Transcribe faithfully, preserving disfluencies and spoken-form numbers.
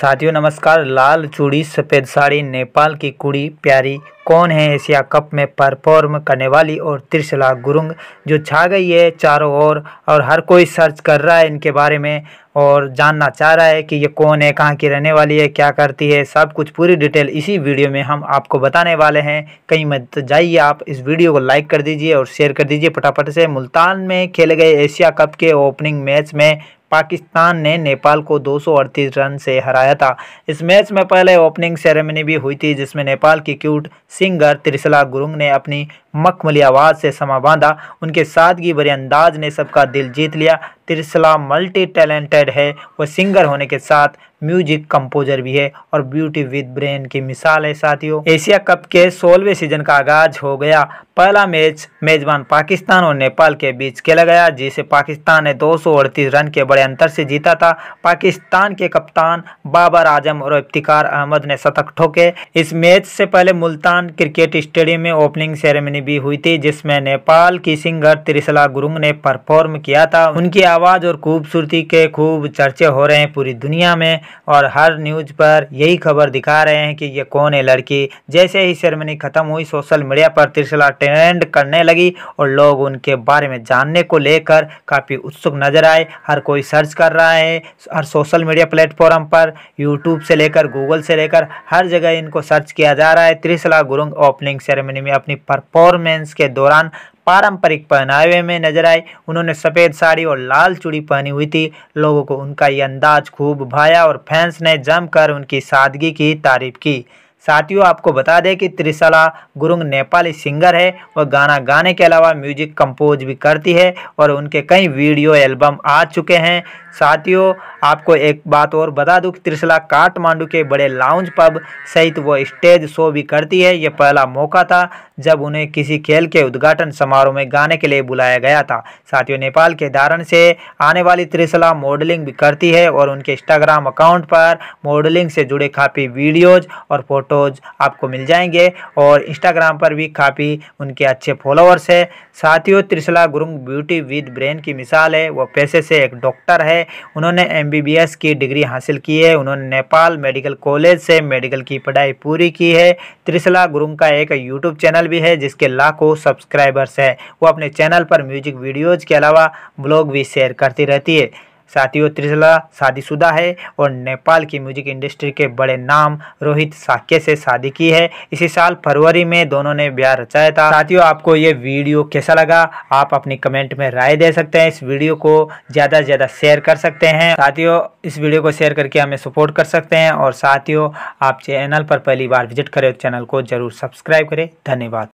साथियों नमस्कार। लाल चूड़ी सफ़ेद साड़ी, नेपाल की कुड़ी प्यारी कौन है एशिया कप में परफॉर्म करने वाली और त्रिशला गुरुंग जो छा गई है चारों ओर, और हर कोई सर्च कर रहा है इनके बारे में और जानना चाह रहा है कि ये कौन है, कहाँ की रहने वाली है, क्या करती है। सब कुछ पूरी डिटेल इसी वीडियो में हम आपको बताने वाले हैं। कहीं मत जाइए आप, इस वीडियो को लाइक कर दीजिए और शेयर कर दीजिए फटाफट से। मुल्तान में खेले गए एशिया कप के ओपनिंग मैच में पाकिस्तान ने नेपाल को दो सौ अड़तीस रन से हराया था। इस मैच में पहले ओपनिंग सेरेमनी भी हुई थी जिसमें नेपाल की क्यूट सिंगर त्रिशला गुरुंग ने अपनी मखमली आवाज़ से समा बांधा। उनके सादगी भरे अंदाज ने सबका दिल जीत लिया। त्रिशला मल्टी टैलेंटेड है, वह सिंगर होने के साथ म्यूजिक कंपोजर भी है और ब्यूटी विद ब्रेन की मिसाल है। साथियों एशिया कप के सोलहवें सीजन का आगाज हो गया। पहला मैच मेजबान पाकिस्तान और नेपाल के बीच खेला गया जिसे पाकिस्तान ने दो सौ अड़तीस रन के बड़े अंतर से जीता था। पाकिस्तान के कप्तान बाबर आजम और इफ्तिखार अहमद ने शतक ठोके। इस मैच से पहले मुल्तान क्रिकेट स्टेडियम में ओपनिंग सेरेमनी भी हुई थी जिसमें नेपाल की सिंगर त्रिशला गुरुंग ने परफॉर्म किया था। उनकी आवाज और खूबसूरती के खूब चर्चे हो रहे हैं पूरी दुनिया में, और हर न्यूज पर यही खबर दिखा रहे हैं कि ये कौन है लड़की। जैसे ही सेरेमनी खत्म हुई सोशल मीडिया पर त्रिशला ट्रेंड करने लगी और लोग उनके बारे में जानने को लेकर काफी उत्सुक नजर आए। हर कोई सर्च कर रहा है, हर सोशल मीडिया प्लेटफॉर्म पर, यूट्यूब से लेकर गूगल से लेकर हर जगह इनको सर्च किया जा रहा है। त्रिशला गुरुंग ओपनिंग सेरेमनी में अपनी परफॉर्म मेंस के दौरान पारंपरिक पहनावे में नजर आए। उन्होंने सफ़ेद साड़ी और लाल चूड़ी पहनी हुई थी। लोगों को उनका ये अंदाज खूब भाया और फैंस ने जमकर उनकी सादगी की तारीफ की। साथियों आपको बता दें कि त्रिशला गुरुंग नेपाली सिंगर है। वह गाना गाने के अलावा म्यूजिक कंपोज भी करती है और उनके कई वीडियो एल्बम आ चुके हैं। साथियों आपको एक बात और बता दूं कि त्रिशला काठमांडू के बड़े लाउंज पब सहित वो स्टेज शो भी करती है। ये पहला मौका था जब उन्हें किसी खेल के उद्घाटन समारोह में गाने के लिए बुलाया गया था। साथियों नेपाल के धारण से आने वाली त्रिशला मॉडलिंग भी करती है और उनके इंस्टाग्राम अकाउंट पर मॉडलिंग से जुड़े काफ़ी वीडियोज और फोटोज आपको मिल जाएंगे और इंस्टाग्राम पर भी काफ़ी उनके अच्छे फॉलोअर्स है। साथियों Trishala Gurung beauty with brain की मिसाल है। वो पेशे से एक डॉक्टर है। उन्होंने एम बी बी एस की डिग्री हासिल की है। उन्होंने नेपाल मेडिकल कॉलेज से मेडिकल की पढ़ाई पूरी की है। त्रिशला गुरुंग का एक यूट्यूब चैनल भी है जिसके लाखों सब्सक्राइबर्स हैं। वो अपने चैनल पर म्यूजिक वीडियोज के अलावा ब्लॉग भी शेयर करती रहती है। साथियों त्रिशला शादीशुदा है और नेपाल की म्यूजिक इंडस्ट्री के बड़े नाम रोहित साके से शादी की है। इसी साल फरवरी में दोनों ने ब्याह रचाया था। साथियों आपको ये वीडियो कैसा लगा आप अपनी कमेंट में राय दे सकते हैं। इस वीडियो को ज़्यादा से ज़्यादा शेयर कर सकते हैं। साथियों इस वीडियो को शेयर करके हमें सपोर्ट कर सकते हैं। और साथियों आप चैनल पर पहली बार विजिट करें तो चैनल को जरूर सब्सक्राइब करें। धन्यवाद।